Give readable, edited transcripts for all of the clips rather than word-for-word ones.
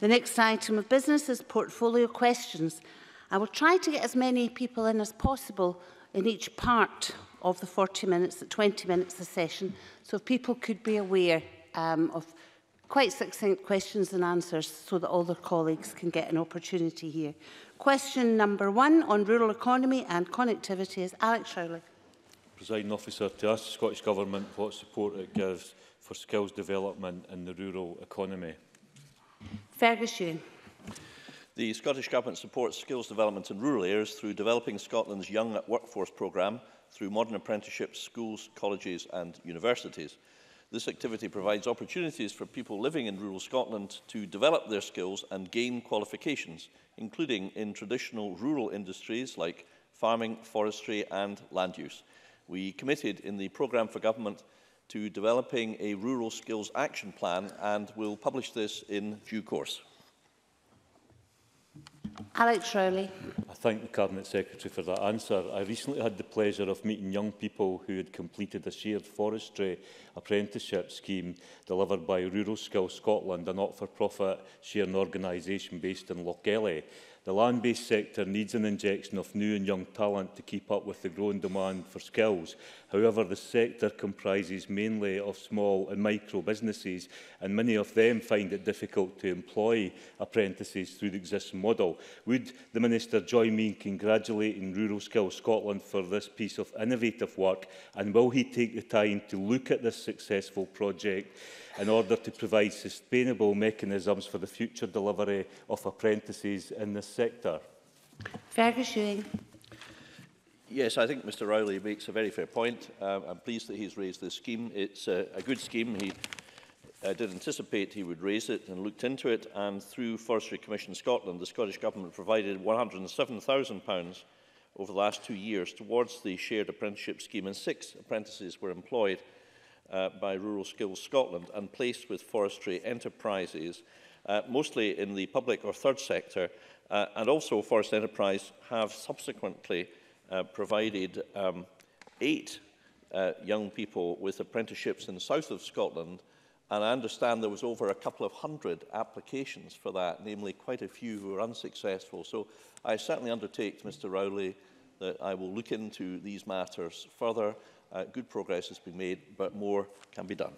The next item of business is portfolio questions. I will try to get as many people in as possible in each part of the 40 minutes, the 20 minutes of session, so if people could be aware of quite succinct questions and answers so that all their colleagues can get an opportunity here. Question number one on rural economy and connectivity is Alex Rowley. Presiding Officer, to ask the Scottish Government what support it gives for skills development in the rural economy. Fergus Ewing. The Scottish Government supports skills development in rural areas through developing Scotland's Young at Workforce programme through modern apprenticeships, schools, colleges and universities. This activity provides opportunities for people living in rural Scotland to develop their skills and gain qualifications, including in traditional rural industries like farming, forestry and land use. We committed in the programme for government to developing a rural skills action plan and will publish this in due course. Alex Rowley. I thank the Cabinet Secretary for that answer. I recently had the pleasure of meeting young people who had completed a shared forestry apprenticeship scheme delivered by Rural Skills Scotland, a not-for-profit sharing organisation based in Lochgelly. The land-based sector needs an injection of new and young talent to keep up with the growing demand for skills. However, the sector comprises mainly of small and micro businesses, and many of them find it difficult to employ apprentices through the existing model. Would the Minister join me in congratulating Rural Skills Scotland for this piece of innovative work, and will he take the time to look at this successful project in order to provide sustainable mechanisms for the future delivery of apprentices in this sector? Fergus Ewing. Yes, I think Mr Rowley makes a very fair point. I'm pleased that he's raised this scheme. It's a good scheme. He did anticipate he would raise it and looked into it, and through Forestry Commission Scotland, the Scottish Government provided £107,000 over the last 2 years towards the shared apprenticeship scheme, and 6 apprentices were employed by Rural Skills Scotland and placed with forestry enterprises, mostly in the public or third sector, and also Forest Enterprise have subsequently provided 8 young people with apprenticeships in the south of Scotland, and I understand there was over a couple of hundred applications for that, namely quite a few who were unsuccessful. So I certainly undertake, Mr Rowley, that I will look into these matters further. Good progress has been made, but more can be done.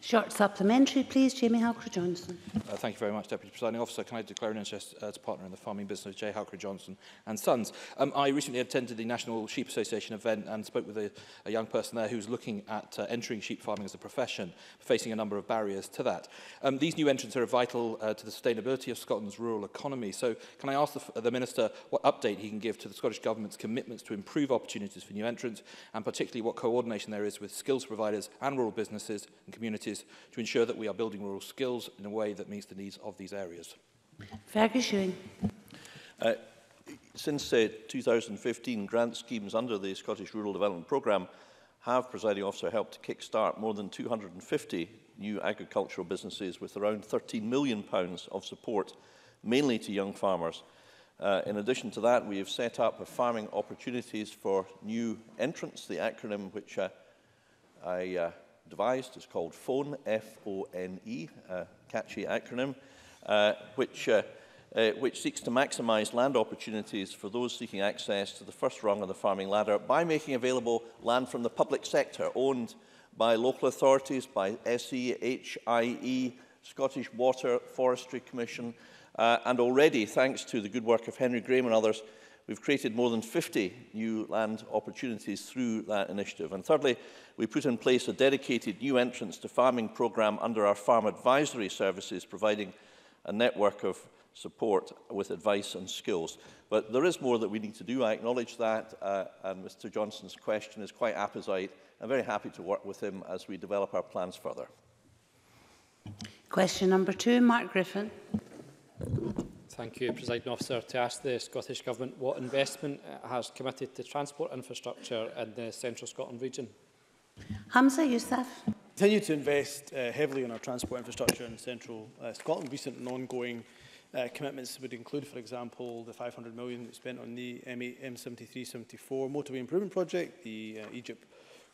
Short supplementary, please. Jay Halcro Johnston. Thank you very much, Deputy Presiding Officer. Can I declare an interest as partner in the farming business, Jay Halcro Johnston and Sons? I recently attended the National Sheep Association event and spoke with a young person there who's looking at entering sheep farming as a profession, facing a number of barriers to that. These new entrants are vital to the sustainability of Scotland's rural economy. So can I ask the Minister what update he can give to the Scottish Government's commitments to improve opportunities for new entrants, and particularly what coordination there is with skills providers and rural businesses and communities to ensure that we are building rural skills in a way that meets the needs of these areas? Fergus Ewing. Since 2015, grant schemes under the Scottish Rural Development Programme have, Presiding Officer, helped to kick-start more than 250 new agricultural businesses with around £13 million of support, mainly to young farmers. In addition to that, we have set up a Farming Opportunities for New Entrants, the acronym which I devised is called FONE, F-O-N-E, a catchy acronym, which seeks to maximise land opportunities for those seeking access to the first rung of the farming ladder by making available land from the public sector, owned by local authorities, by SEHIE, HIAL, Scottish Water, Forestry Commission, and already, thanks to the good work of Henry Graham and others, we've created more than 50 new land opportunities through that initiative. And thirdly, we put in place a dedicated new entrance to farming programme under our farm advisory services, providing a network of support with advice and skills. But there is more that we need to do. I acknowledge that, and Mr Johnson's question is quite apposite. I'm very happy to work with him as we develop our plans further. Question number two, Mark Griffin. Thank you, Presiding Officer. To ask the Scottish Government what investment it has committed to transport infrastructure in the Central Scotland region. Humza Yousaf. We continue to invest heavily in our transport infrastructure in Central Scotland. Recent and ongoing commitments would include, for example, the £500 million that's spent on the M73-74 motorway improvement project, the EGIP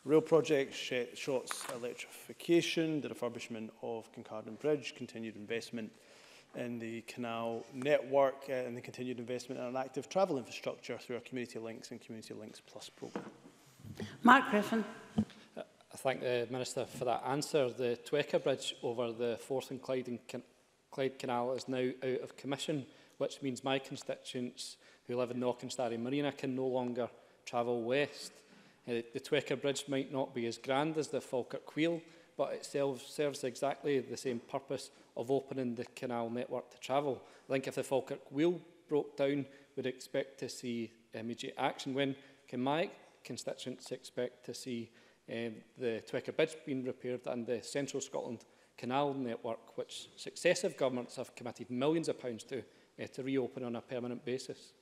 rail project, Shot's electrification, the refurbishment of Kincardine Bridge, continued investment in the canal network and the continued investment in an active travel infrastructure through our Community Links and Community Links Plus programme. Mark Griffin. I thank the Minister for that answer. The Twekka Bridge over the Forth and Clyde Canal is now out of commission, which means my constituents who live in the Auchenstary Marina can no longer travel west. The Twekka Bridge might not be as grand as the Falkirk Wheel, but it serves exactly the same purpose of opening the canal network to travel. I think if the Falkirk Wheel broke down, we'd expect to see immediate action. When can my constituents expect to see the Twekka Bridge being repaired and the Central Scotland Canal Network, which successive governments have committed millions of pounds to reopen on a permanent basis?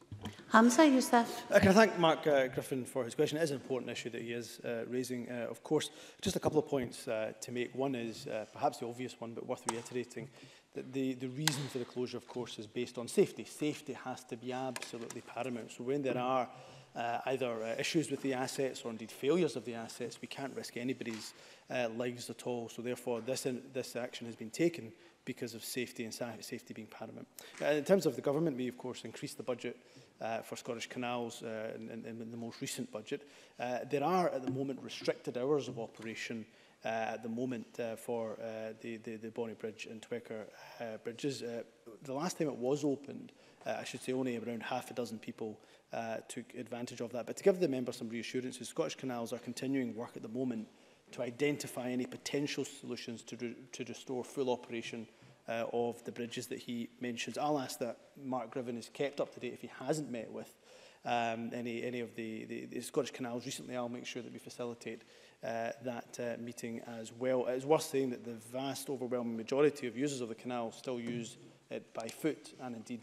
Humza Yousaf. Can I thank Mark Griffin for his question? It is an important issue that he is raising, of course. Just a couple of points to make. One is perhaps the obvious one, but worth reiterating, that the reason for the closure, of course, is based on safety. Safety has to be absolutely paramount. So when there are either issues with the assets or indeed failures of the assets, we can't risk anybody's lives at all. So therefore, this action has been taken because of safety and safety being paramount. In terms of the government, we, of course, increased the budget for Scottish Canals in the most recent budget. There are, at the moment, restricted hours of operation at the moment for the Bonnie Bridge and Twekka bridges. The last time it was opened, I should say only around half a dozen people took advantage of that. But to give the member some reassurances, Scottish Canals are continuing work at the moment to identify any potential solutions to restore full operation of the bridges that he mentions. I'll ask that Mark Griffin is kept up to date if he hasn't met with any of the Scottish Canals recently. I'll make sure that we facilitate that meeting as well. It's worth saying that the vast overwhelming majority of users of the canal still use it by foot and indeed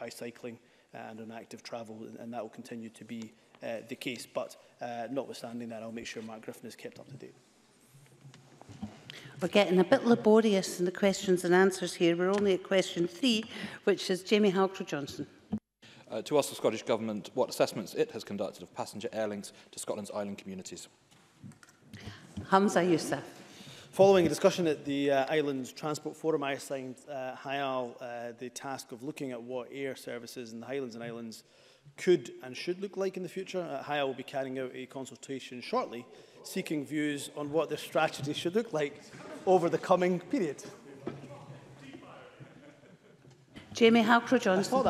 by cycling and on active travel, and that will continue to be the case. But notwithstanding that, I'll make sure Mark Griffin is kept up to date. We're getting a bit laborious in the questions and answers here. We're only at question 3, which is Jay Halcro Johnston. To ask the Scottish Government what assessments it has conducted of passenger air links to Scotland's island communities. Humza Yousaf. Following a discussion at the Islands Transport Forum, I assigned HIAL the task of looking at what air services in the Highlands and Islands could and should look like in the future. HIAL will be carrying out a consultation shortly, seeking views on what their strategy should look like over the coming period. Jamie Halcro Johnston.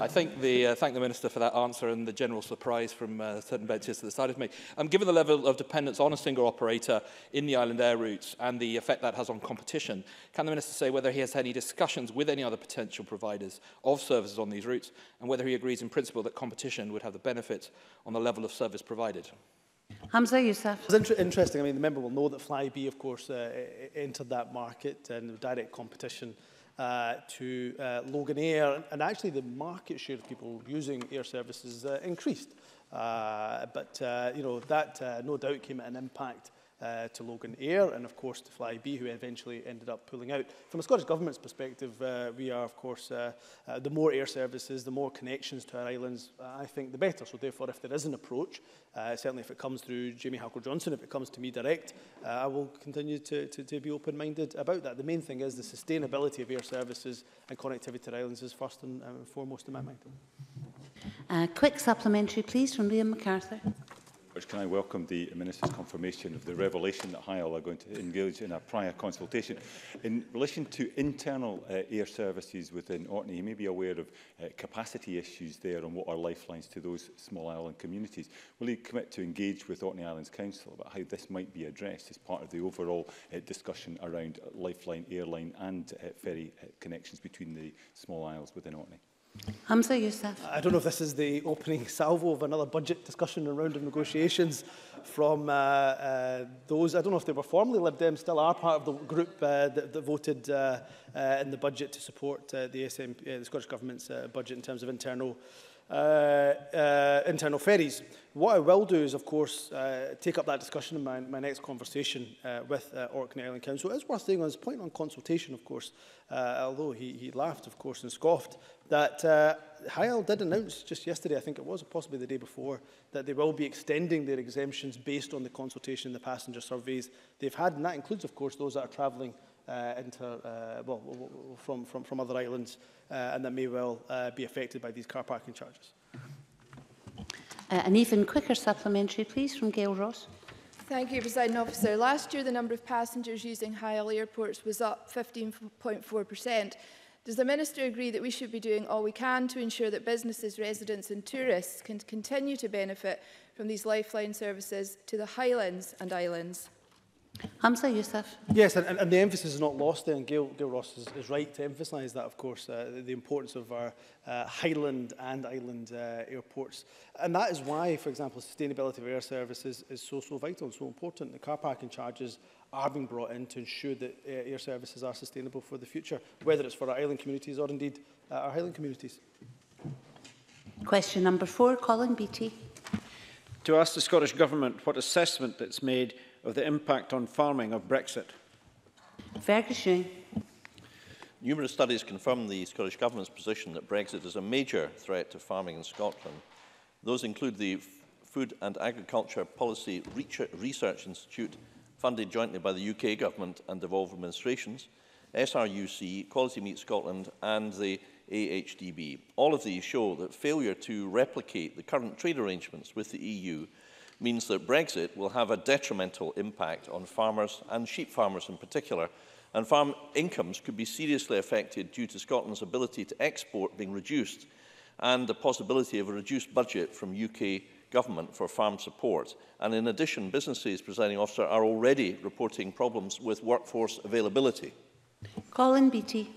I think thank the Minister for that answer and the general surprise from certain benches to the side of me. Given the level of dependence on a single operator in the island air routes and the effect that has on competition, can the Minister say whether he has any discussions with any other potential providers of services on these routes and whether he agrees in principle that competition would have the benefit on the level of service provided? Humza Yousaf. It's interesting. I mean, the member will know that Flybe, of course, entered that market and direct competition to Logan Air, and actually the market share of people using air services increased. You know, that no doubt came at an impact to Logan Air and, of course, to Flybe, who eventually ended up pulling out. From a Scottish Government's perspective, we are, of course, the more air services, the more connections to our islands, I think, the better. So, therefore, if there is an approach, certainly if it comes through Jamie Halcro Johnston, if it comes to me direct, I will continue to be open-minded about that. The main thing is the sustainability of air services and connectivity to islands is first and foremost in my mind. Quick supplementary, please, from Liam MacArthur. Can I welcome the Minister's confirmation of the revelation that HIAL are going to engage in a prior consultation. In relation to internal air services within Orkney, you may be aware of capacity issues there and what are lifelines to those small island communities. Will you commit to engage with Orkney Islands Council about how this might be addressed as part of the overall discussion around lifeline, airline and ferry connections between the small isles within Orkney? Humza Yousaf. I don't know if this is the opening salvo of another budget discussion and round of negotiations from those, I don't know if they were formerly Lib Dems, still are part of the group that voted in the budget to support the Scottish Government's budget in terms of internal ferries. What I will do is, of course, take up that discussion in my next conversation with Orkney Island Council. It's worth saying on his point on consultation, of course, although he laughed, of course, and scoffed, that HIAL did announce just yesterday, I think it was, or possibly the day before, that they will be extending their exemptions based on the consultation and the passenger surveys they've had, and that includes, of course, those that are travelling from other islands and that may well be affected by these car parking charges. An even quicker supplementary, please, from Gail Ross. Thank you, Presiding Officer. Last year, the number of passengers using HIAL airports was up 15.4%. Does the Minister agree that we should be doing all we can to ensure that businesses, residents and tourists can continue to benefit from these lifeline services to the Highlands and Islands? Humza Yousaf. Yes, and the emphasis is not lost there, and Gail Ross is right to emphasise that, of course, the importance of our Highland and Island airports. And that is why, for example, sustainability of air services is so vital and so important. The car parking charges are being brought in to ensure that air services are sustainable for the future, whether it's for our island communities or indeed our Highland communities. Question number 4, Colin Beattie. To ask the Scottish Government what assessment it's made of the impact on farming of Brexit. Fergus Ewing. Numerous studies confirm the Scottish Government's position that Brexit is a major threat to farming in Scotland. Those include the Food and Agriculture Policy Research Institute, funded jointly by the UK Government and devolved administrations, SRUC, Quality Meat Scotland and the AHDB. All of these show that failure to replicate the current trade arrangements with the EU means that Brexit will have a detrimental impact on farmers and sheep farmers in particular, and farm incomes could be seriously affected due to Scotland's ability to export being reduced and the possibility of a reduced budget from UK Government for farm support. And in addition, businesses, Presiding Officer, are already reporting problems with workforce availability. Colin Beattie.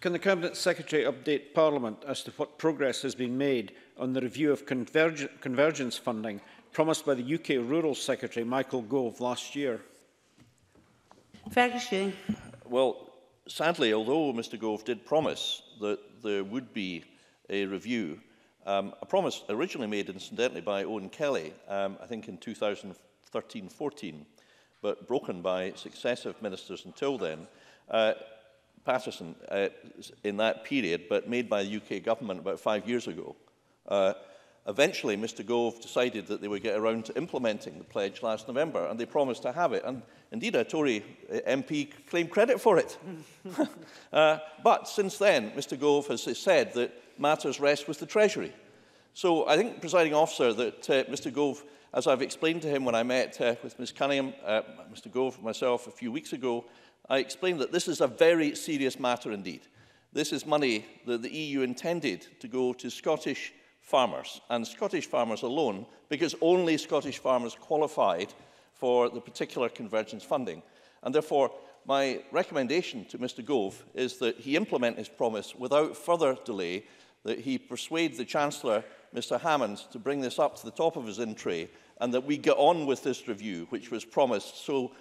Can the Cabinet Secretary update Parliament as to what progress has been made on the review of convergence funding promised by the UK Rural Secretary Michael Gove last year? Fergus Ewing. Well, sadly, although Mr Gove did promise that there would be a review, a promise originally made incidentally by Owen Kelly, I think in 2013-14, but broken by successive ministers until then, Patterson in that period, but made by the UK Government about 5 years ago. Eventually, Mr Gove decided that they would get around to implementing the pledge last November, and they promised to have it. And indeed, a Tory MP claimed credit for it. But since then, Mr Gove has said that matters rest with the Treasury. So I think, Presiding Officer, that Mr Gove, as I've explained to him when I met with Ms Cunningham, Mr Gove and myself a few weeks ago, I explained that this is a very serious matter indeed. This is money that the EU intended to go to Scottish farmers, and Scottish farmers alone, because only Scottish farmers qualified for the particular convergence funding. And therefore, my recommendation to Mr Gove is that he implement his promise without further delay, that he persuade the Chancellor, Mr Hammond, to bring this up to the top of his in-tray, and that we get on with this review, which was promised so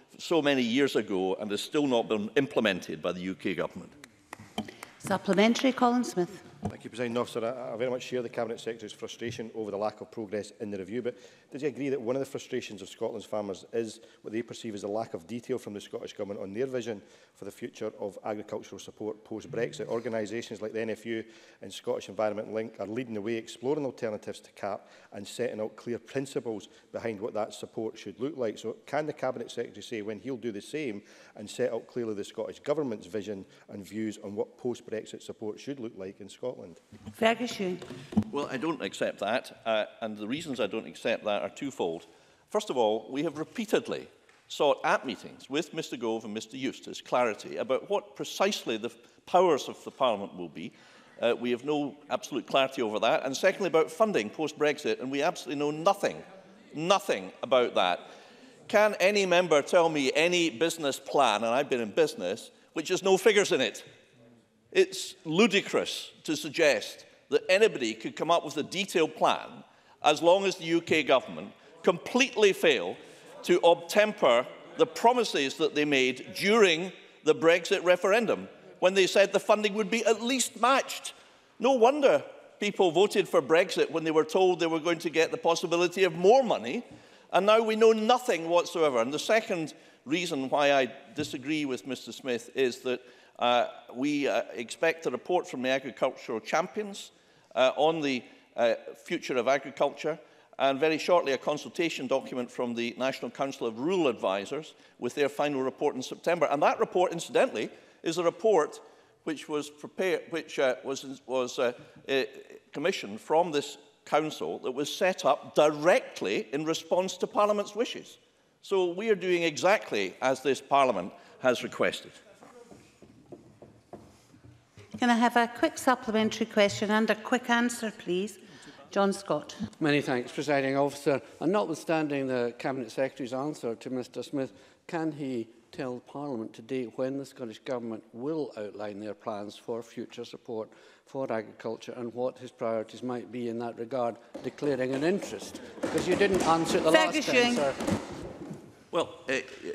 many years ago and has still not been implemented by the UK Government. Supplementary, Colin Smith. Thank you, Presiding Officer. I very much share the Cabinet Secretary's frustration over the lack of progress in the review, but does he agree that one of the frustrations of Scotland's farmers is what they perceive as a lack of detail from the Scottish Government on their vision for the future of agricultural support post-Brexit? Organisations like the NFU and Scottish Environment Link are leading the way, exploring alternatives to CAP and setting out clear principles behind what that support should look like. So can the Cabinet Secretary say when he'll do the same and set out clearly the Scottish Government's vision and views on what post-Brexit support should look like in Scotland? Fergus Ewing. Well, I don't accept that, and the reasons I don't accept that are twofold. First of all, we have repeatedly sought at meetings with Mr Gove and Mr Eustace clarity about what precisely the powers of the Parliament will be. We have no absolute clarity over that. And secondly, about funding post-Brexit, and we absolutely know nothing about that. Can any member tell me any business plan, and I've been in business, which has no figures in it? It's ludicrous to suggest that anybody could come up with a detailed plan as long as the UK Government completely fail to obtemper the promises that they made during the Brexit referendum, when they said the funding would be at least matched. No wonder people voted for Brexit when they were told they were going to get the possibility of more money, and now we know nothing whatsoever. And the second reason why I disagree with Mr Smith is that we expect a report from the Agricultural Champions on the future of agriculture. and very shortly a consultation document from the National Council of Rural Advisers with their final report in September. And that report, incidentally, is a report which was prepared, which was commissioned from this council that was set up directly in response to Parliament's wishes. So we are doing exactly as this Parliament has requested. Can I have a quick supplementary question and a quick answer, please? John Scott. Many thanks, Presiding Officer. And notwithstanding the Cabinet Secretary's answer to Mr Smith, can he tell Parliament today when the Scottish Government will outline their plans for future support for agriculture and what his priorities might be in that regard, declaring an interest? Because you didn't answer it the last time, sir. Well,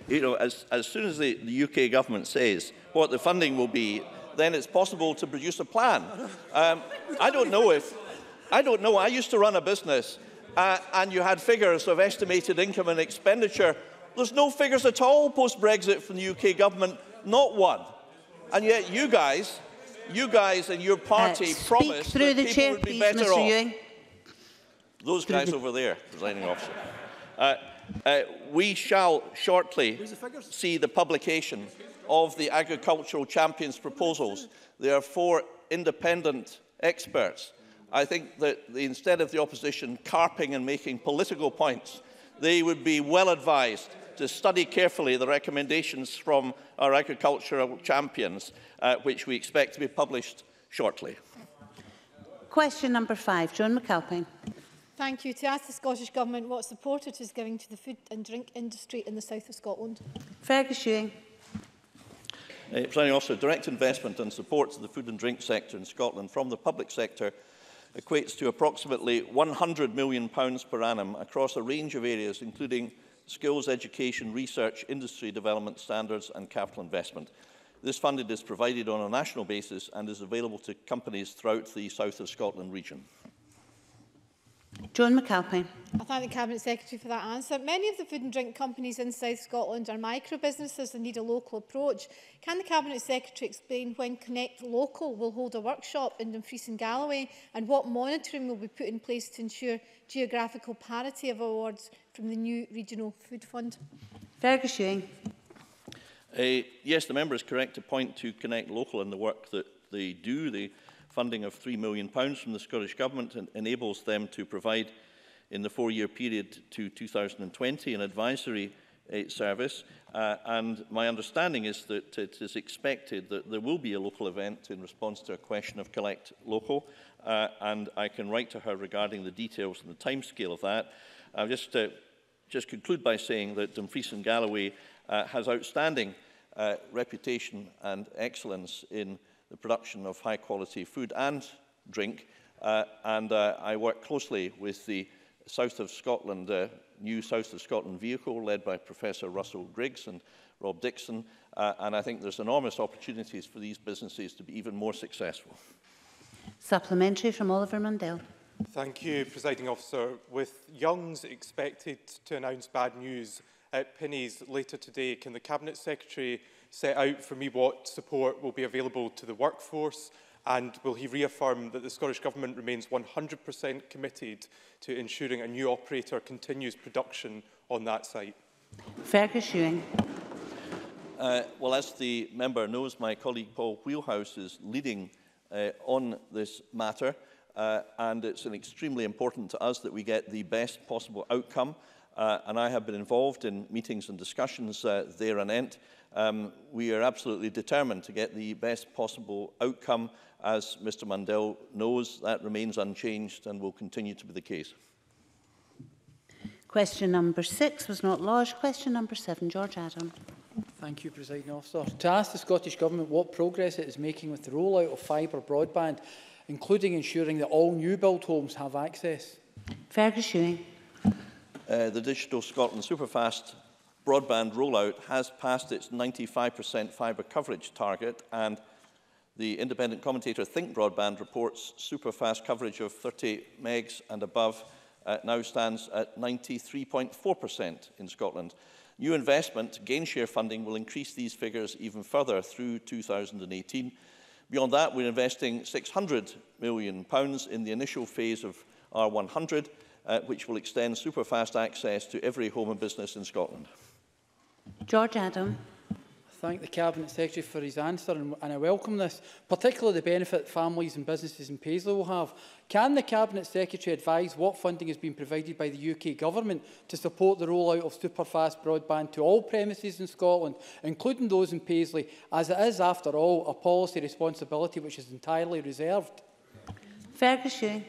you know, as soon as the UK Government says what the funding will be, then it's possible to produce a plan. I don't know. I used to run a business, and you had figures of estimated income and expenditure. There's no figures at all post-Brexit from the UK Government, not one. And yet you guys and your party promised that people would be better off. Those guys over there, Presiding Officer. We shall shortly see the publication of the Agricultural Champions proposals. They are four independent experts. I think that instead of the opposition carping and making political points, they would be well advised to study carefully the recommendations from our Agricultural Champions, which we expect to be published shortly. Question number 5, Joan McAlpine. Thank you. To ask the Scottish Government what support it is giving to the food and drink industry in the south of Scotland. Fergus Ewing. Presiding Officer, direct investment and support to the food and drink sector in Scotland from the public sector equates to approximately £100 million per annum across a range of areas, including skills, education, research, industry development standards and capital investment. This funding is provided on a national basis and is available to companies throughout the South of Scotland region. Joan McAlpine. I thank the Cabinet Secretary for that answer. Many of the food and drink companies in South Scotland are micro-businesses and need a local approach. Can the Cabinet Secretary explain when Connect Local will hold a workshop in Dumfries and Galloway and what monitoring will be put in place to ensure geographical parity of awards from the new Regional Food Fund? Fergus Ewing. Yes, the member is correct to point to Connect Local and the work that they do. Funding of £3 million from the Scottish Government enables them to provide, in the four-year period to 2020, an advisory service. And my understanding is that it is expected that there will be a local event in response to a question of Collect Local. And I can write to her regarding the details and the timescale of that. I'll just conclude by saying that Dumfries and Galloway has outstanding reputation and excellence in the production of high-quality food and drink, and I work closely with the South of Scotland, new South of Scotland vehicle led by Professor Russell Griggs and Rob Dixon, and I think there's enormous opportunities for these businesses to be even more successful. Supplementary from Oliver Mundell. Thank you, Presiding Officer. With Young's expected to announce bad news at Pinneys later today, can the Cabinet Secretary set out for me what support will be available to the workforce, and will he reaffirm that the Scottish Government remains 100% committed to ensuring a new operator continues production on that site? Fergus Ewing. Well, as the member knows, my colleague Paul Wheelhouse is leading on this matter, and it's extremely important to us that we get the best possible outcome, and I have been involved in meetings and discussions there anent. We are absolutely determined to get the best possible outcome. As Mr Mundell knows, that remains unchanged and will continue to be the case. Question number 6 was not lodged. Question number 7, George Adam. Thank you, Presiding Officer. To ask the Scottish Government what progress it is making with the rollout of fibre broadband, including ensuring that all new built homes have access. Fergus Ewing. The Digital Scotland Superfast broadband rollout has passed its 95% fibre coverage target, and the independent commentator Think Broadband reports superfast coverage of 30 megs and above now stands at 93.4% in Scotland. New investment, gainshare funding, will increase these figures even further through 2018. Beyond that, we're investing £600 million in the initial phase of R100, which will extend super-fast access to every home and business in Scotland. George Adam. I thank the Cabinet Secretary for his answer, and I welcome this, particularly the benefit families and businesses in Paisley will have. Can the Cabinet Secretary advise what funding has been provided by the UK Government to support the rollout of superfast broadband to all premises in Scotland, including those in Paisley, as it is, after all, a policy responsibility which is entirely reserved? Fergus Ewing.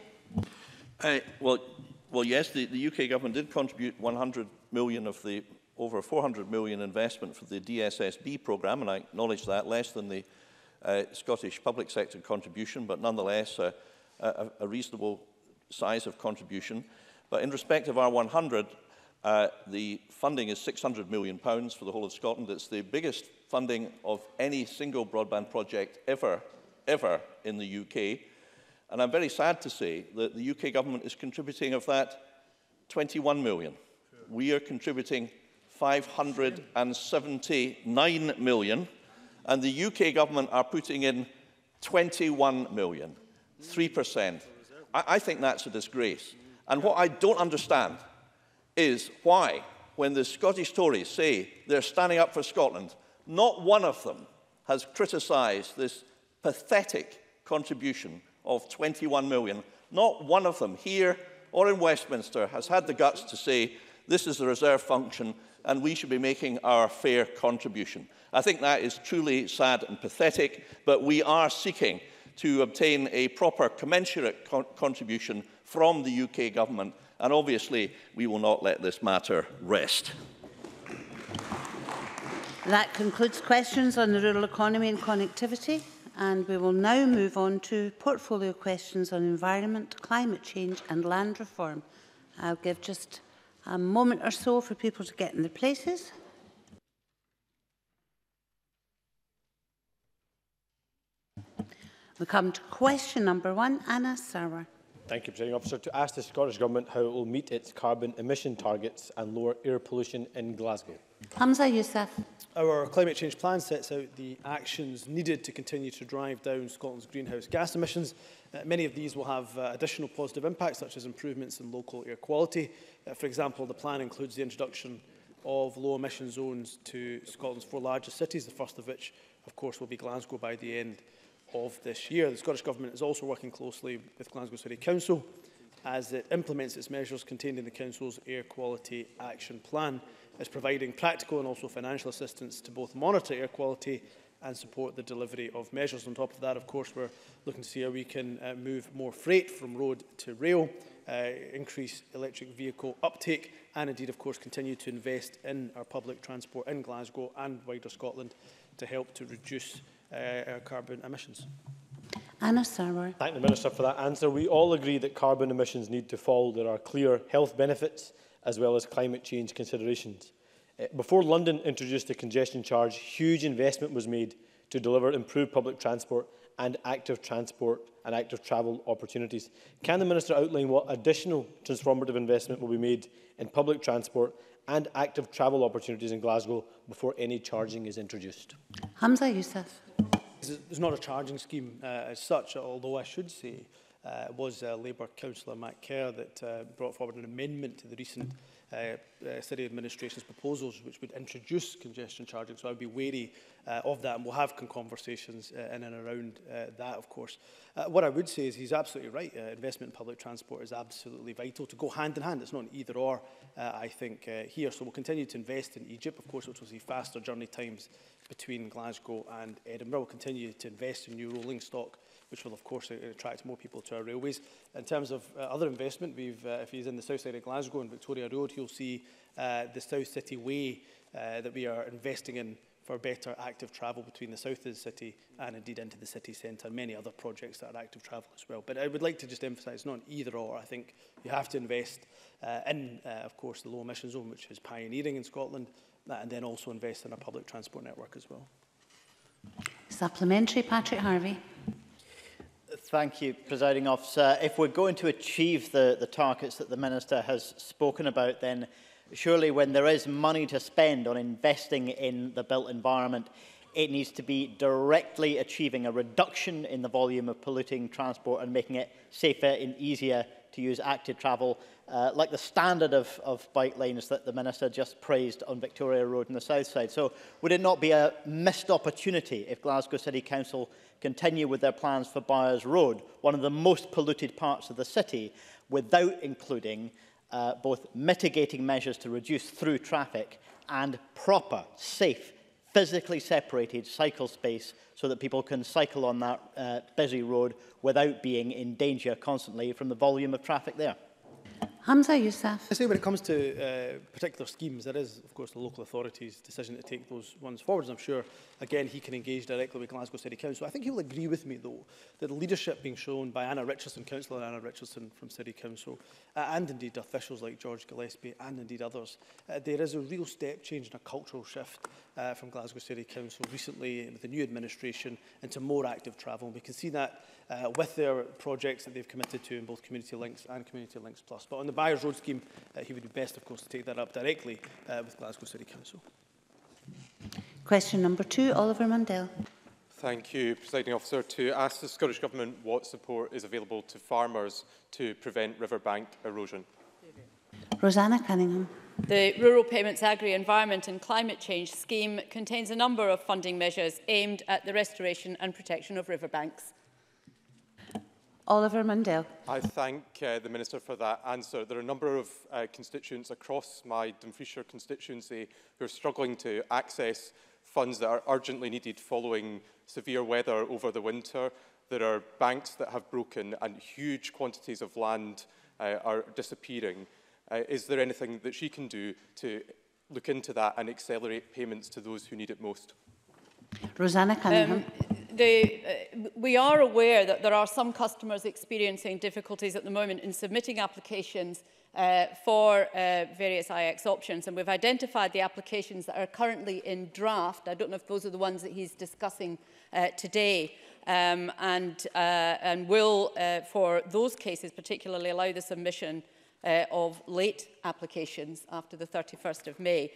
Well, yes, the UK Government did contribute £100 million of the over £400 million investment for the DSSB programme, and I acknowledge that, less than the Scottish public sector contribution, but nonetheless a reasonable size of contribution. But in respect of R100, the funding is £600 million for the whole of Scotland. It's the biggest funding of any single broadband project ever in the UK. And I'm very sad to say that the UK Government is contributing of that £21 million. We are contributing £579 million, and the UK Government are putting in £21 million, 3%. I think that's a disgrace. And what I don't understand is why, when the Scottish Tories say they're standing up for Scotland, not one of them has criticised this pathetic contribution of £21 million. Not one of them here or in Westminster has had the guts to say this is a reserve function, and we should be making our fair contribution. I think that is truly sad and pathetic, but we are seeking to obtain a proper commensurate contribution from the UK Government, and obviously we will not let this matter rest. That concludes questions on the rural economy and connectivity, and we will now move on to portfolio questions on environment, climate change and land reform. I'll give just a moment or so for people to get in their places. We come to question number one, Anna Sarwar. Thank you, Presiding Officer. To ask the Scottish Government how it will meet its carbon emission targets and lower air pollution in Glasgow. Humza Yousaf. Our climate change plan sets out the actions needed to continue to drive down Scotland's greenhouse gas emissions. Many of these will have additional positive impacts, such as improvements in local air quality. For example, the plan includes the introduction of low-emission zones to Scotland's four largest cities, the first of which, of course, will be Glasgow by the end of this year. The Scottish Government is also working closely with Glasgow City Council as it implements its measures contained in the Council's Air Quality Action Plan. It's providing practical and also financial assistance to both monitor air quality and support the delivery of measures. On top of that, of course, we're looking to see how we can move more freight from road to rail, increase electric vehicle uptake, and indeed, of course, continue to invest in our public transport in Glasgow and wider Scotland to help to reduce our carbon emissions. Anna Sarwar. Thank the Minister for that answer. We all agree that carbon emissions need to fall. There are clear health benefits as well as climate change considerations. Before London introduced the congestion charge, huge investment was made to deliver improved public transport and active travel opportunities. Can the Minister outline what additional transformative investment will be made in public transport and active travel opportunities in Glasgow before any charging is introduced? Humza Yousaf. There's not a charging scheme as such, although I should say it was Labour Councillor Matt Kerr that brought forward an amendment to the recent City Administration's proposals which would introduce congestion charging, so I would be wary of that, and we'll have conversations in and around that, of course. What I would say is he's absolutely right. Investment in public transport is absolutely vital to go hand in hand. It's not an either or, I think, here. So we'll continue to invest in EGIP, of course, which will see faster journey times between Glasgow and Edinburgh. We'll continue to invest in new rolling stock, which will, of course, attract more people to our railways. In terms of other investment, if he's in the south side of Glasgow and Victoria Road, he'll see the South City Way that we are investing in for better active travel between the south of the city and, indeed, into the city centre. Many other projects that are active travel as well. But I would like to just emphasise, it's not an either-or. I think you have to invest in, of course, the low-emission zone, which is pioneering in Scotland, and then also invest in our public transport network as well. Supplementary, Patrick Harvey. Thank you, Presiding Officer. If we're going to achieve the targets that the Minister has spoken about, then surely when there is money to spend on investing in the built environment, it needs to be directly achieving a reduction in the volume of polluting transport and making it safer and easier to use active travel, like the standard of bike lanes that the Minister just praised on Victoria Road on the south side. So would it not be a missed opportunity if Glasgow City Council continue with their plans for Byres Road, one of the most polluted parts of the city, without including both mitigating measures to reduce through traffic and proper, safe, physically separated cycle space so that people can cycle on that busy road without being in danger constantly from the volume of traffic there? Humza Yousaf. I say when it comes to particular schemes, there is, of course, the local authority's decision to take those ones forward. And I'm sure, again, he can engage directly with Glasgow City Council. I think he'll agree with me, though, that the leadership being shown by Anna Richardson, Councillor Anna Richardson from City Council, and indeed officials like George Gillespie and indeed others, there is a real step change and a cultural shift from Glasgow City Council recently with the new administration into more active travel. And we can see that with their projects that they've committed to in both Community Links and Community Links Plus. But on the Byres Road scheme, he would be best, of course, to take that up directly with Glasgow City Council. Question number 2, Oliver Mundell. Thank you, Presiding Officer. To ask the Scottish Government what support is available to farmers to prevent riverbank erosion. Rosanna Cunningham. The Rural Payments Agri Environment and Climate Change Scheme contains a number of funding measures aimed at the restoration and protection of riverbanks. Oliver Mundell. I thank the Minister for that answer. There are a number of constituents across my Dumfriesshire constituency who are struggling to access funds that are urgently needed following severe weather over the winter. There are banks that have broken and huge quantities of land are disappearing. Is there anything that she can do to look into that and accelerate payments to those who need it most? Rosanna Cunningham. We are aware that there are some customers experiencing difficulties at the moment in submitting applications for various IX options, and we've identified the applications that are currently in draft. I don't know if those are the ones that he's discussing today, and will, for those cases, particularly allow the submission of late applications after the 31st of May.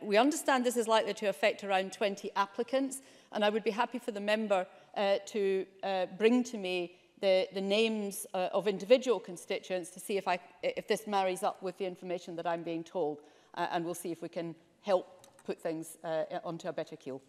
We understand this is likely to affect around 20 applicants, and I would be happy for the member to bring to me the names of individual constituents to see if this marries up with the information that I'm being told, and we'll see if we can help put things onto a better keel.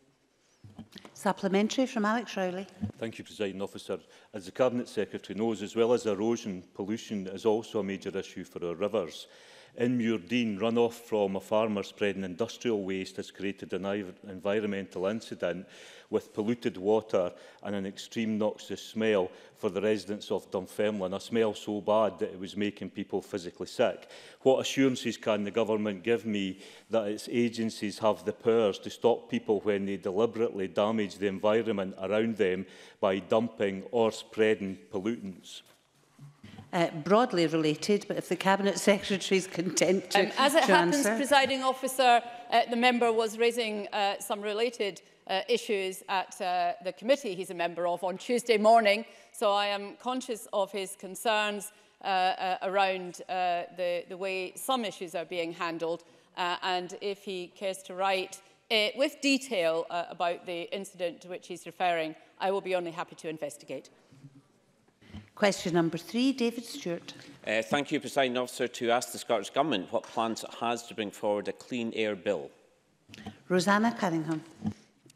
Supplementary from Alex Rowley. Thank you, Presiding Officer. As the Cabinet Secretary knows, as well as erosion, pollution is also a major issue for our rivers. In Muirdeen, runoff from a farmer spreading industrial waste has created an environmental incident with polluted water and an extreme noxious smell for the residents of Dunfermline, a smell so bad that it was making people physically sick. What assurances can the government give me that its agencies have the powers to stop people when they deliberately damage the environment around them by dumping or spreading pollutants? Broadly related, but if the Cabinet Secretary is content to answer. As it happens, Presiding Officer, the member was raising some related issues at the committee he's a member of on Tuesday morning, so I am conscious of his concerns around the way some issues are being handled, and if he cares to write with detail about the incident to which he's referring, I will be only happy to investigate. Question number 3, David Stewart. Thank you, Presiding Officer, to ask the Scottish Government what plans it has to bring forward a clean air bill. Rosanna Cunningham.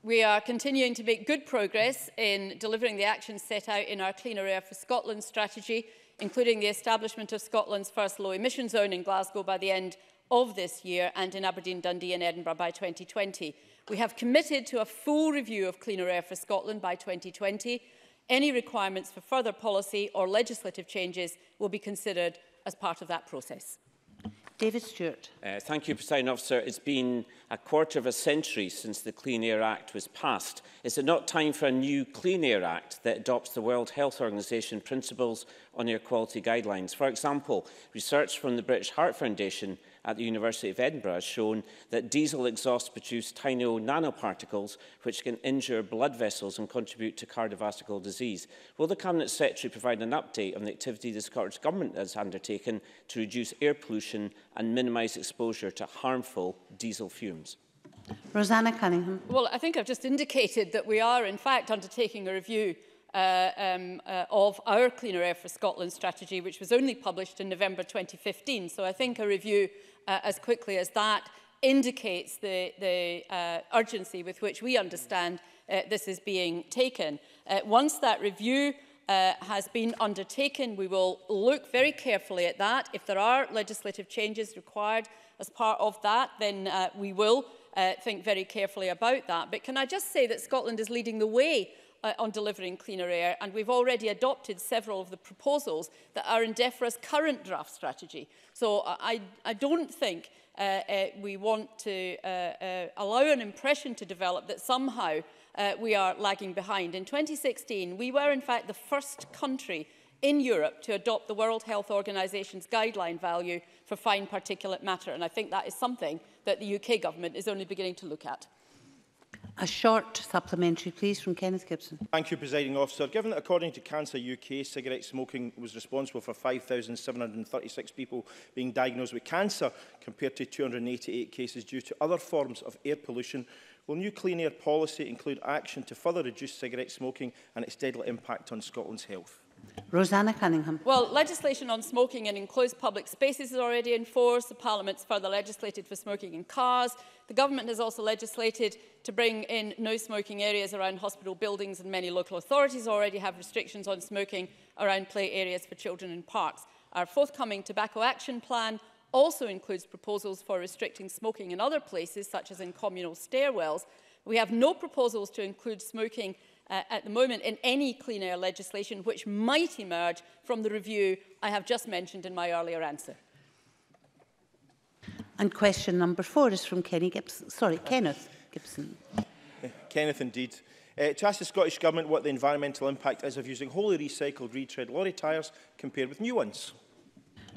We are continuing to make good progress in delivering the actions set out in our Cleaner Air for Scotland strategy, including the establishment of Scotland's first low emission zone in Glasgow by the end of this year and in Aberdeen, Dundee and Edinburgh by 2020. We have committed to a full review of Cleaner Air for Scotland by 2020. Any requirements for further policy or legislative changes will be considered as part of that process. David Stewart. Thank you, Presiding Officer. It's been a quarter of a century since the Clean Air Act was passed. Is it not time for a new Clean Air Act that adopts the World Health Organization principles on air quality guidelines? For example, research from the British Heart Foundation at the University of Edinburgh has shown that diesel exhausts produce tiny nanoparticles which can injure blood vessels and contribute to cardiovascular disease. Will the Cabinet Secretary provide an update on the activity the Scottish Government has undertaken to reduce air pollution and minimise exposure to harmful diesel fumes? Rosanna Cunningham. Well, I think I've just indicated that we are, in fact, undertaking a review of our Cleaner Air for Scotland strategy, which was only published in November 2015. So I think a review as quickly as that indicates the urgency with which we understand this is being taken. Once that review has been undertaken, we will look very carefully at that. If there are legislative changes required as part of that, then we will think very carefully about that. But can I just say that Scotland is leading the way on delivering cleaner air, and we've already adopted several of the proposals that are in DEFRA's current draft strategy. So I don't think we want to allow an impression to develop that somehow we are lagging behind. In 2016, we were in fact the first country in Europe to adopt the World Health Organisation's guideline value for fine particulate matter, and I think that is something that the UK government is only beginning to look at. A short supplementary, please, from Kenneth Gibson. Thank you, Presiding Officer. Given that, according to Cancer UK, cigarette smoking was responsible for 5,736 people being diagnosed with cancer, compared to 288 cases due to other forms of air pollution, will new clean air policy include action to further reduce cigarette smoking and its deadly impact on Scotland's health? Rosanna Cunningham. Well, legislation on smoking in enclosed public spaces is already in force. The Parliament's further legislated for smoking in cars. The Government has also legislated to bring in no smoking areas around hospital buildings, and many local authorities already have restrictions on smoking around play areas for children in parks. Our forthcoming Tobacco Action Plan also includes proposals for restricting smoking in other places, such as in communal stairwells. We have no proposals to include smoking at the moment in any clean air legislation, which might emerge from the review I have just mentioned in my earlier answer. And question number 4 is from Kenny Gibson. Sorry, Kenneth Gibson. Kenneth, indeed. To ask the Scottish Government what the environmental impact is of using wholly recycled retread lorry tyres compared with new ones.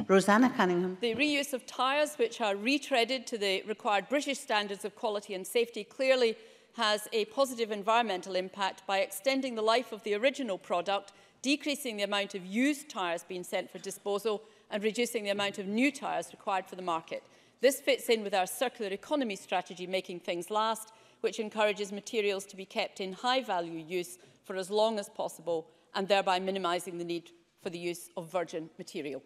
Rosanna Cunningham. The reuse of tyres which are retreaded to the required British standards of quality and safety clearly has a positive environmental impact by extending the life of the original product, decreasing the amount of used tyres being sent for disposal, and reducing the amount of new tyres required for the market. This fits in with our circular economy strategy, Making Things Last, which encourages materials to be kept in high-value use for as long as possible, and thereby minimising the need for the use of virgin material.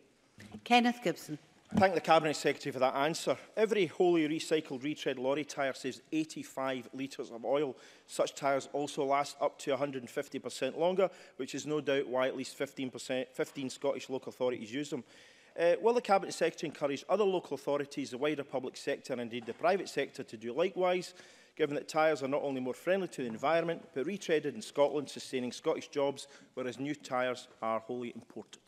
Kenneth Gibson. Thank the Cabinet Secretary for that answer. Every wholly recycled retread lorry tyre saves 85 litres of oil. Such tyres also last up to 150% longer, which is no doubt why at least 15 Scottish local authorities use them. Will the Cabinet Secretary encourage other local authorities, the wider public sector and indeed the private sector to do likewise, given that tyres are not only more friendly to the environment, but retreaded in Scotland, sustaining Scottish jobs, whereas new tyres are wholly imported?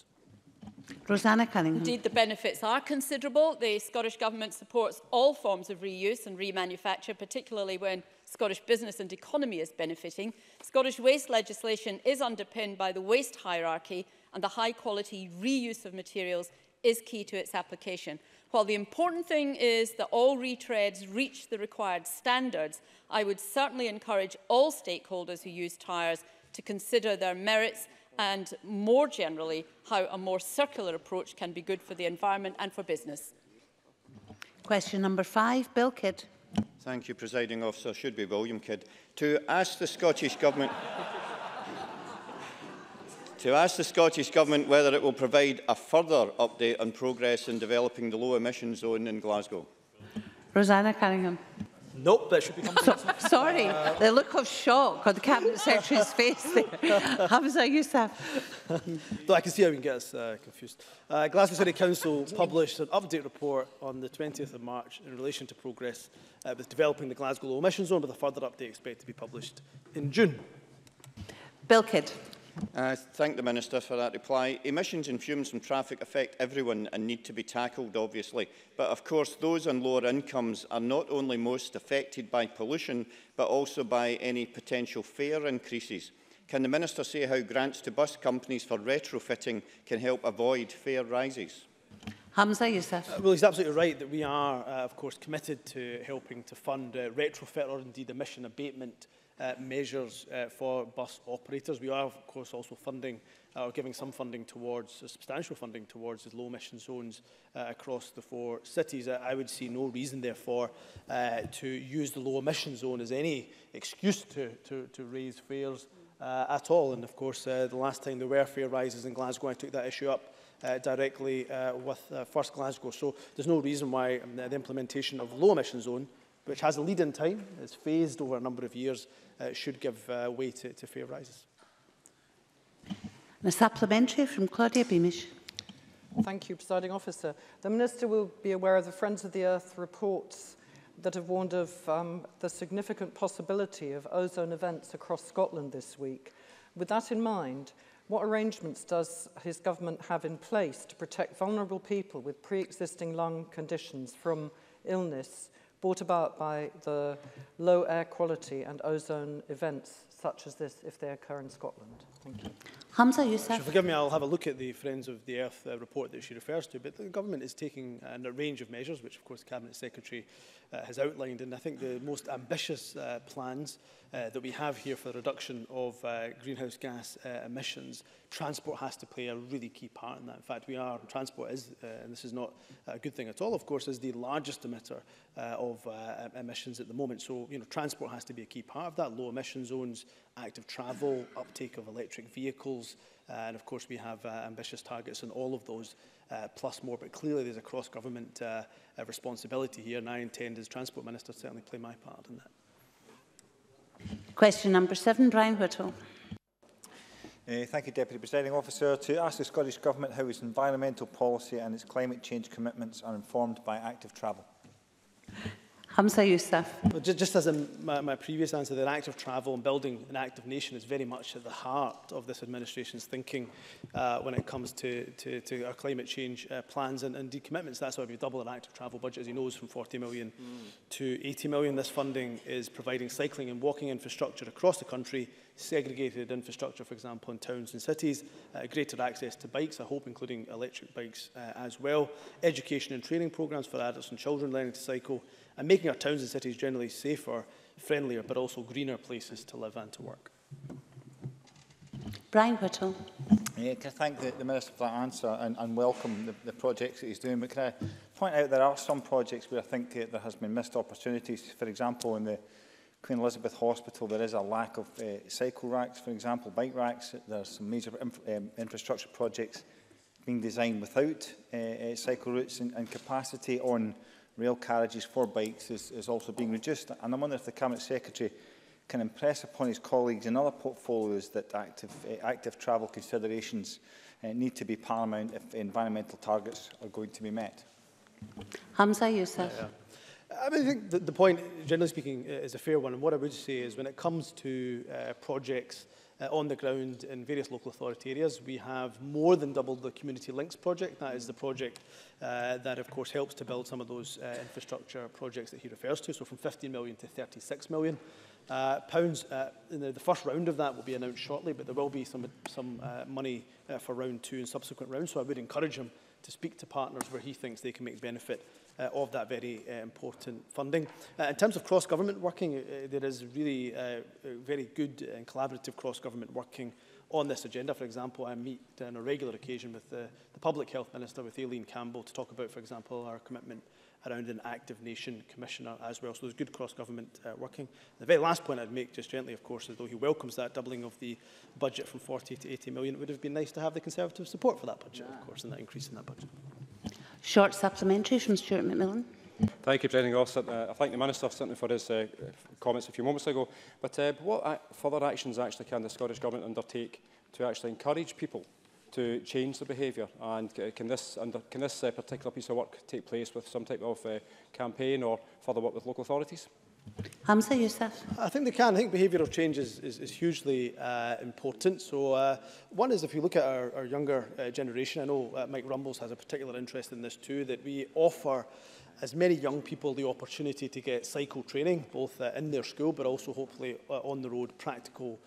Rosanna Cunningham. Indeed, the benefits are considerable. The Scottish Government supports all forms of reuse and remanufacture, particularly when Scottish business and economy is benefiting. Scottish waste legislation is underpinned by the waste hierarchy, and the high-quality reuse of materials is key to its application. While the important thing is that all retreads reach the required standards, I would certainly encourage all stakeholders who use tyres to consider their merits and, more generally, how a more circular approach can be good for the environment and for business. Question number 5, Bill Kidd. Thank you, Presiding Officer. Should be William Kidd. To ask the Scottish Government to ask the Scottish Government whether it will provide a further update on progress in developing the low emission zone in Glasgow. Rosanna Cunningham. Nope, that should be Sorry, the look of shock on the Cabinet Secretary's face there. Humza Yousaf. No, I can see how we can get us confused. Glasgow City Council published an update report on the 20th of March in relation to progress with developing the Glasgow Low Emission Zone, with a further update expected to be published in June. Bill Kidd. I thank the Minister for that reply. Emissions and fumes from traffic affect everyone and need to be tackled, obviously. But of course, those on lower incomes are not only most affected by pollution, but also by any potential fare increases. Can the Minister say how grants to bus companies for retrofitting can help avoid fare rises? Humza Yousaf. Well, he's absolutely right that we are, of course, committed to helping to fund retrofit or indeed emission abatement measures for bus operators. We are, of course, also funding or giving some funding towards, substantial funding towards the low emission zones across the 4 cities. I would see no reason, therefore, to use the low emission zone as any excuse to raise fares at all. And of course, the last time there were fare rises in Glasgow, I took that issue up directly with First Glasgow. So there's no reason why the implementation of low emission zone, which has a lead-in time, is phased over a number of years, should give way to fare rises. A supplementary from Claudia Beamish. Thank you, Presiding Officer. The Minister will be aware of the Friends of the Earth reports that have warned of the significant possibility of ozone events across Scotland this week. With that in mind, what arrangements does his government have in place to protect vulnerable people with pre-existing lung conditions from illness brought about by the low air quality and ozone events such as this, if they occur in Scotland? Thank you. Humza Yousaf. Forgive me, I'll have a look at the Friends of the Earth report that she refers to, but the government is taking a range of measures, which of course the Cabinet Secretary has outlined, and I think the most ambitious plans that we have here for the reduction of greenhouse gas emissions, transport has to play a really key part in that. In fact, we are, transport is, and this is not a good thing at all, of course, is the largest emitter of emissions at the moment. So, you know, transport has to be a key part of that, low emission zones, active travel, uptake of electric vehicles, and of course we have ambitious targets on all of those, plus more, but clearly there's a cross-government responsibility here, and I intend as Transport Minister to certainly play my part in that. Question number 7, Brian Whittle. Thank you, Deputy Presiding Officer. To ask the Scottish Government how its environmental policy and its climate change commitments are informed by active travel. Humza Yousaf. Well, just as in my previous answer, the active travel and building an active nation is very much at the heart of this administration's thinking when it comes to our climate change plans and decommitments. That's why we double our active travel budget, as he knows, from 40 million to 80 million. This funding is providing cycling and walking infrastructure across the country, segregated infrastructure, for example, in towns and cities, greater access to bikes, I hope, including electric bikes as well, education and training programmes for adults and children learning to cycle, and making our towns and cities generally safer, friendlier, but also greener places to live and to work. Brian Whittle. Can I thank the Minister for that answer and welcome the projects that he's doing. But can I point out there are some projects where I think there has been missed opportunities. For example, in the Queen Elizabeth Hospital, there is a lack of cycle racks, for example, bike racks. There are some major infrastructure projects being designed without cycle routes, and capacity on rail carriages for bikes is also being reduced. And I wonder if the Cabinet Secretary can impress upon his colleagues in other portfolios that active travel considerations need to be paramount if environmental targets are going to be met. Humza Yousaf. I mean, I think the point, generally speaking, is a fair one. And what I would say is when it comes to projects on the ground in various local authority areas, we have more than doubled the Community Links project. That is the project that, of course, helps to build some of those infrastructure projects that he refers to. So from 15 million to 36 million. Pounds. The first round of that will be announced shortly, but there will be some money for round 2 and subsequent rounds. So I would encourage him to speak to partners where he thinks they can make benefit of that very important funding. In terms of cross-government working, there is really very good and collaborative cross-government working on this agenda. For example, I meet on a regular occasion with the Public Health Minister, with Aileen Campbell, to talk about, for example, our commitment around an active nation commissioner as well. So there's good cross-government working. The very last point I'd make, just gently, of course, is though he welcomes that doubling of the budget from 40 to 80 million, it would have been nice to have the Conservative support for that budget, of course, and that increase in that budget. Short supplementary from Stuart McMillan. Thank you, Presiding Officer. I thank the Minister certainly for his comments a few moments ago. But what further actions actually can the Scottish Government undertake to actually encourage people to change their behaviour? And can this particular piece of work take place with some type of campaign or further work with local authorities? Humza Yousaf. I think they can. I think behavioural change is hugely important. So one is, if you look at our younger generation, I know Mike Rumbles has a particular interest in this too, that we offer as many young people the opportunity to get cycle training, both in their school, but also hopefully on the road, practical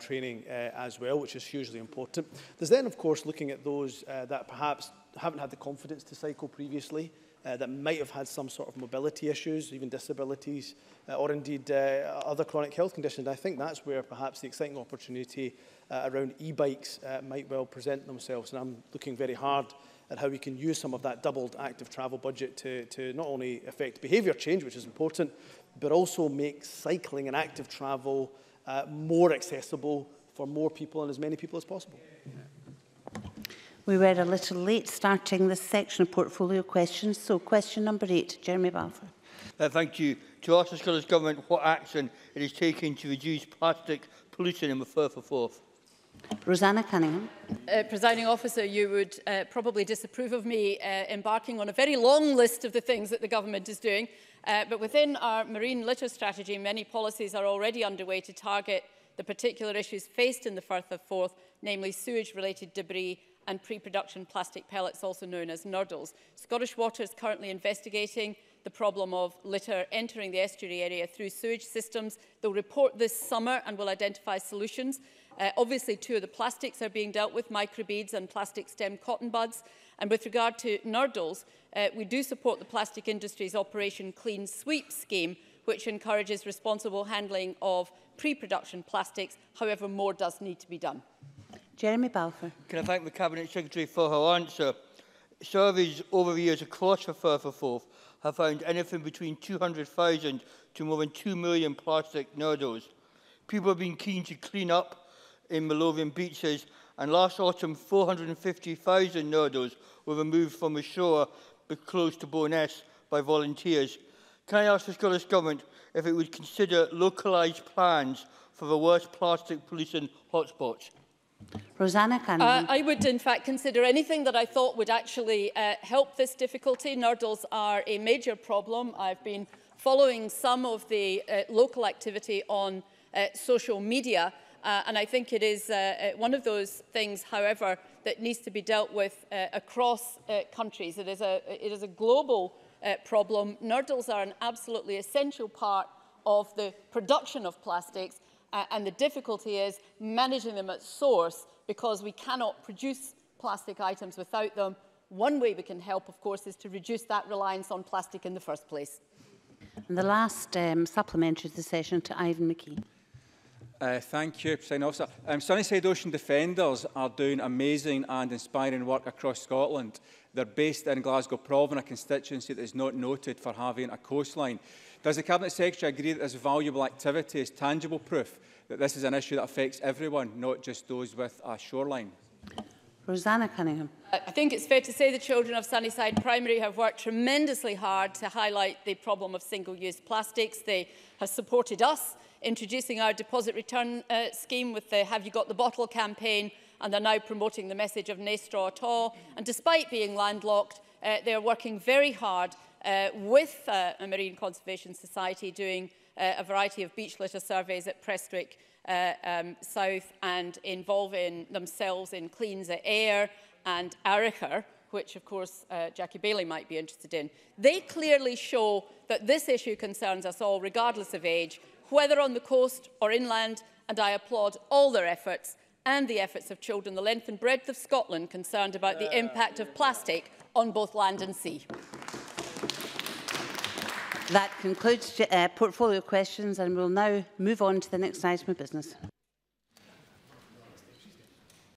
training as well, which is hugely important. There's then, of course, looking at those that perhaps haven't had the confidence to cycle previously, that might have had some sort of mobility issues, even disabilities, or indeed other chronic health conditions. I think that's where perhaps the exciting opportunity around e-bikes might well present themselves. And I'm looking very hard at how we can use some of that doubled active travel budget to not only affect behaviour change, which is important, but also make cycling and active travel more accessible, for more people and as many people as possible. We were a little late starting this section of portfolio questions, so question number 8, Jeremy Balfour. Thank you. To ask the Scottish Government what action it is taking to reduce plastic pollution in the Firth of Forth. Rosanna Cunningham. Presiding Officer, you would probably disapprove of me embarking on a very long list of the things that the Government is doing, but within our marine litter strategy, many policies are already underway to target the particular issues faced in the Firth of Forth, namely sewage-related debris and pre-production plastic pellets, also known as nurdles. Scottish Water is currently investigating the problem of litter entering the estuary area through sewage systems. They'll report this summer and will identify solutions. Obviously, two of the plastics are being dealt with, microbeads and plastic stem cotton buds. And with regard to nurdles, we do support the plastic industry's Operation Clean Sweep scheme, which encourages responsible handling of pre-production plastics. However, more does need to be done. Jeremy Balfour. Can I thank the Cabinet Secretary for her answer? Surveys over the years across the Firth of Forth have found anything between 200,000 to more than 2 million plastic nurdles. People have been keen to clean up in the Lothian beaches, and last autumn 450,000 nurdles were removed from the shore close to Bo'ness by volunteers. Can I ask the Scottish Government if it would consider localised plans for the worst plastic pollution hotspots? Rosanna Cunningham. I would, in fact, consider anything that I thought would actually help this difficulty. Nurdles are a major problem. I've been following some of the local activity on social media, and I think it is one of those things, however, that needs to be dealt with across countries. It is a global problem. Nurdles are an absolutely essential part of the production of plastics. And the difficulty is managing them at source, because we cannot produce plastic items without them. One way we can help, of course, is to reduce that reliance on plastic in the first place. And the last supplementary to the session to Ivan McKee. Thank you, President Officer. Sunnyside Ocean Defenders are doing amazing and inspiring work across Scotland. They're based in Glasgow Province, a constituency that is not noted for having a coastline. Does the Cabinet Secretary agree that this valuable activity is tangible proof that this is an issue that affects everyone, not just those with a shoreline? Rosanna Cunningham. I think it's fair to say the children of Sunnyside Primary have worked tremendously hard to highlight the problem of single-use plastics. They have supported us, introducing our deposit return scheme with the Have You Got the Bottle campaign, and they're now promoting the message of no straw at all. And despite being landlocked, they are working very hard with a Marine Conservation Society, doing a variety of beach litter surveys at Prestwick South, and involving themselves in Cleans the Air and Aricher, which of course Jackie Bailey might be interested in. They clearly show that this issue concerns us all, regardless of age, whether on the coast or inland, and I applaud all their efforts and the efforts of children the length and breadth of Scotland concerned about the impact of plastic on both land and sea. That concludes portfolio questions, and we'll now move on to the next item of business.